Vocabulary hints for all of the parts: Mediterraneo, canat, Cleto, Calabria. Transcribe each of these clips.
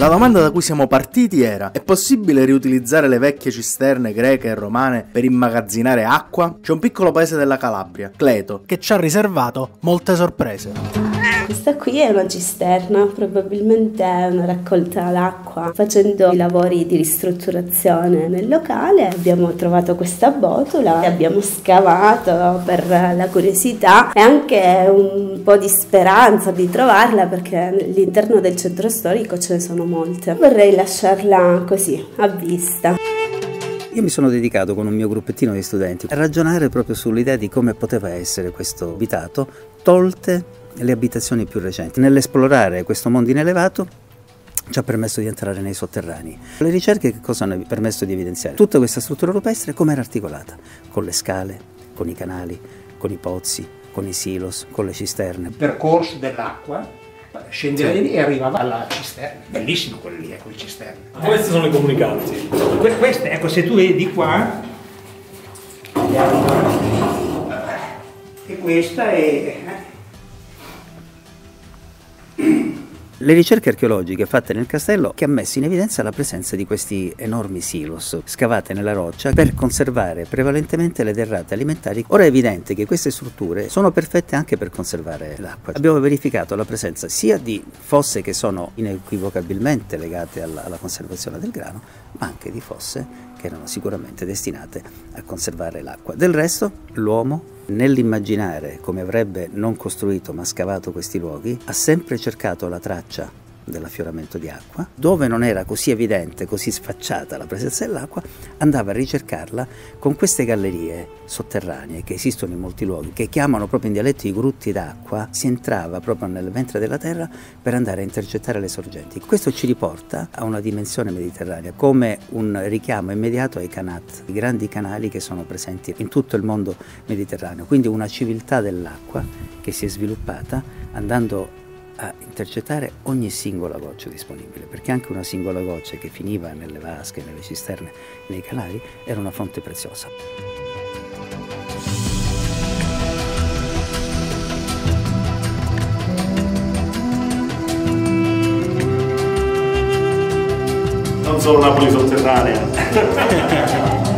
La domanda da cui siamo partiti era: è possibile riutilizzare le vecchie cisterne greche e romane per immagazzinare acqua? C'è un piccolo paese della Calabria, Cleto, che ci ha riservato molte sorprese. Questa qui è una cisterna, probabilmente è una raccolta d'acqua. Facendo i lavori di ristrutturazione nel locale abbiamo trovato questa botola e abbiamo scavato per la curiosità e anche un po' di speranza di trovarla, perché all'interno del centro storico ce ne sono molte. Vorrei lasciarla così, a vista. Io mi sono dedicato con un mio gruppettino di studenti a ragionare proprio sull'idea di come poteva essere questo abitato tolte le abitazioni più recenti. Nell'esplorare questo mondo inelevato ci ha permesso di entrare nei sotterranei. Le ricerche che cosa hanno permesso di evidenziare? Tutta questa struttura rupestre come era articolata? Con le scale, con i canali, con i pozzi, con i silos, con le cisterne. Il percorso dell'acqua scendeva lì e arrivava alla cisterna. Bellissimo quello lì, ecco le cisterne. Queste sono le comunicanti. Queste, ecco, se tu vedi di qua, e questa è... Le ricerche archeologiche fatte nel castello che ha messo in evidenza la presenza di questi enormi silos scavate nella roccia per conservare prevalentemente le derrate alimentari. Ora è evidente che queste strutture sono perfette anche per conservare l'acqua. Abbiamo verificato la presenza sia di fosse che sono inequivocabilmente legate alla conservazione del grano, ma anche di fosse che erano sicuramente destinate a conservare l'acqua. Del resto l'uomo, nell'immaginare come avrebbe non costruito ma scavato questi luoghi, ha sempre cercato la traccia dell'affioramento di acqua. Dove non era così evidente, così sfacciata la presenza dell'acqua, andava a ricercarla con queste gallerie sotterranee che esistono in molti luoghi, che chiamano proprio in dialetto i grutti d'acqua. Si entrava proprio nel ventre della terra per andare a intercettare le sorgenti. Questo ci riporta a una dimensione mediterranea, come un richiamo immediato ai canat, i grandi canali che sono presenti in tutto il mondo mediterraneo, quindi una civiltà dell'acqua che si è sviluppata andando a intercettare ogni singola goccia disponibile, perché anche una singola goccia che finiva nelle vasche, nelle cisterne, nei canali, era una fonte preziosa. Non solo Napoli sotterranea.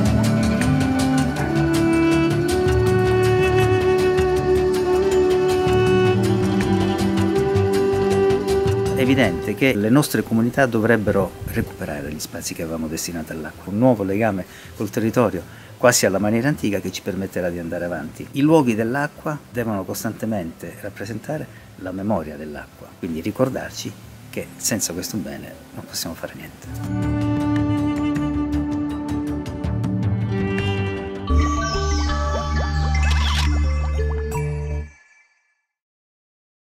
È evidente che le nostre comunità dovrebbero recuperare gli spazi che avevamo destinato all'acqua, un nuovo legame col territorio, quasi alla maniera antica, che ci permetterà di andare avanti. I luoghi dell'acqua devono costantemente rappresentare la memoria dell'acqua, quindi ricordarci che senza questo bene non possiamo fare niente.